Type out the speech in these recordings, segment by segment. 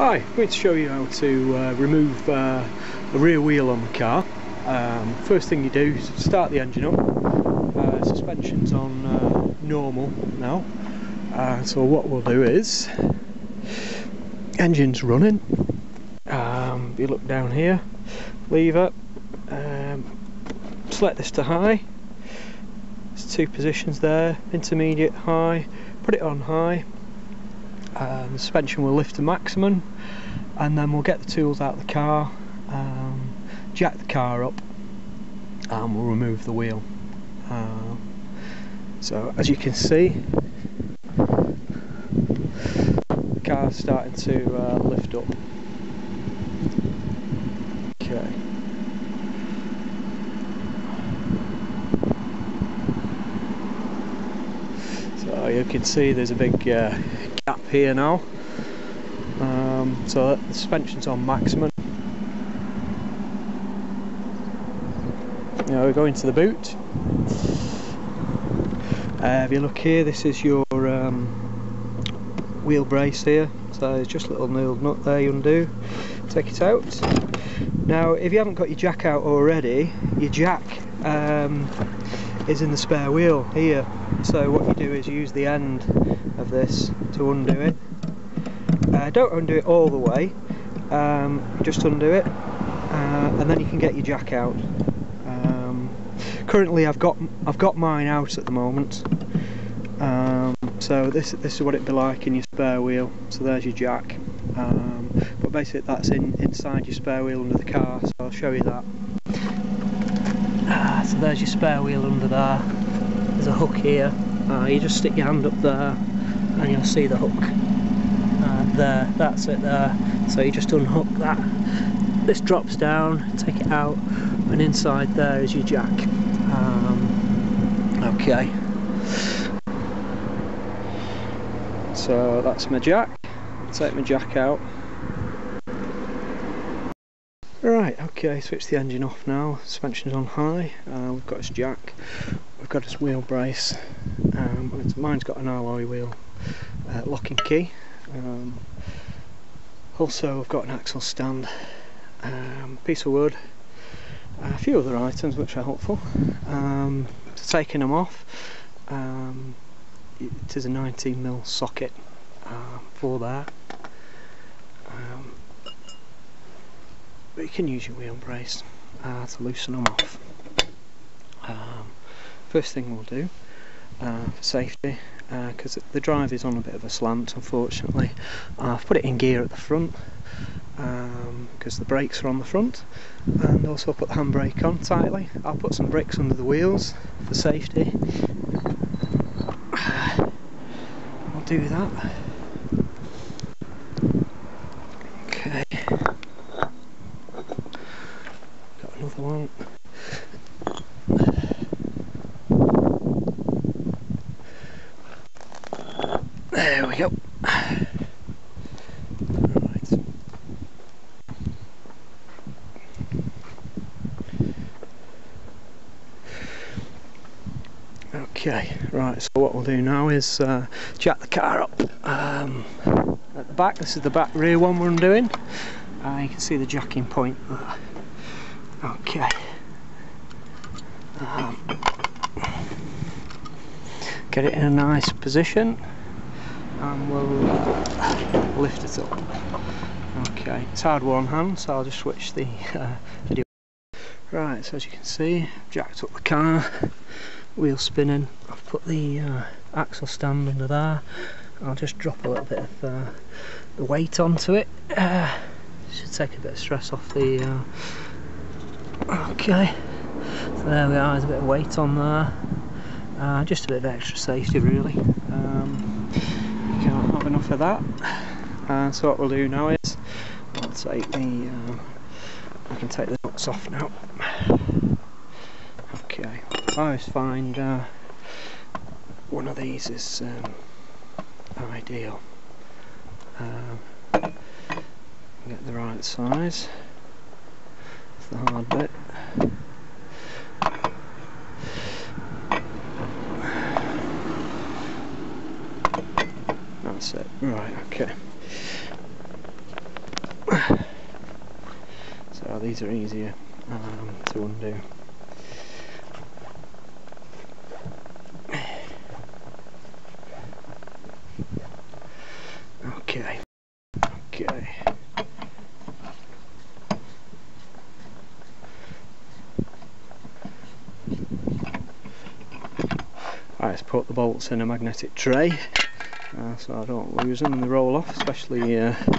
Hi, I'm going to show you how to remove a rear wheel on the car. First thing you do is start the engine up. Suspension's on normal now, so what we'll do is, engine's running, if you look down here, lever, select this to high. There's two positions there, intermediate, high, put it on high. The suspension will lift to maximum, and then we'll get the tools out of the car, jack the car up, and we'll remove the wheel. So as you can see, the car's starting to lift up. Okay. So you can see there's a big gap here now, so the suspension's on maximum. Now we go into the boot. If you look here, this is your wheel brace here, so there's just a little knurled nut there you undo, take it out. Now if you haven't got your jack out already, your jack is in the spare wheel here, so what you do is you use the end of this to undo it. Don't undo it all the way, just undo it, and then you can get your jack out. Currently I've got mine out at the moment, so this is what it'd be like in your spare wheel. So there's your jack, but basically that's inside your spare wheel under the car, so I'll show you that. So there's your spare wheel under there, there's a hook here, you just stick your hand up there and you'll see the hook there, that's it there, so you just unhook that, this drops down, take it out, and inside there is your jack. Okay, so that's my jack, I'll take my jack out. Right, okay, switch the engine off now, suspension's on high, we've got its jack, we've got its wheel brace, mine's got an alloy wheel locking key, also I've got an axle stand, piece of wood, a few other items which are helpful. Taking them off, it is a 19mm socket for that. But you can use your wheel brace to loosen them off. First thing we'll do for safety, because the drive is on a bit of a slant unfortunately, I've put it in gear at the front because the brakes are on the front, and also put the handbrake on tightly. I'll put some bricks under the wheels for safety. I'll do that. Okay. Another one. There we go. Right. Okay, right, so what we'll do now is jack the car up at the back. This is the back rear one we're undoing. You can see the jacking point there. Okay, get it in a nice position and we'll lift it up. Okay, it's hard one hand, so I'll just switch the video. Right, so as you can see, I've jacked up the car, wheel spinning, I've put the axle stand under there. I'll just drop a little bit of the weight onto it, should take a bit of stress off the okay, so there we are, there's a bit of weight on there, just a bit of extra safety really. You can't have enough of that. So what we'll do now is, I'll take the, I can take the nuts off now. Okay, I always find one of these is ideal. Get the right size. The hard bit. That's it. Right, okay. these are easier to undo. Okay. Right, let's put the bolts in a magnetic tray so I don't lose them and they roll off, especially if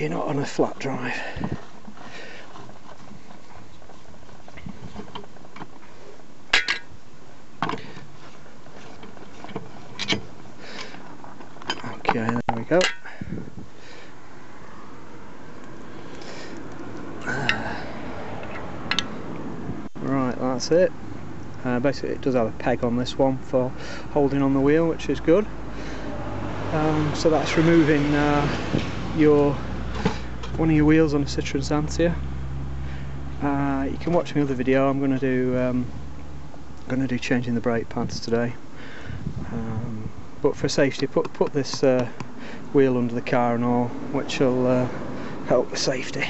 you're not on a flat drive. Okay, there we go. Right, that's it. Basically it does have a peg on this one for holding on the wheel, which is good. So that's removing one of your wheels on a Citroen Xantia. You can watch my other video. I'm going to do changing the brake pads today. But for safety, put this wheel under the car and all, which will help with safety.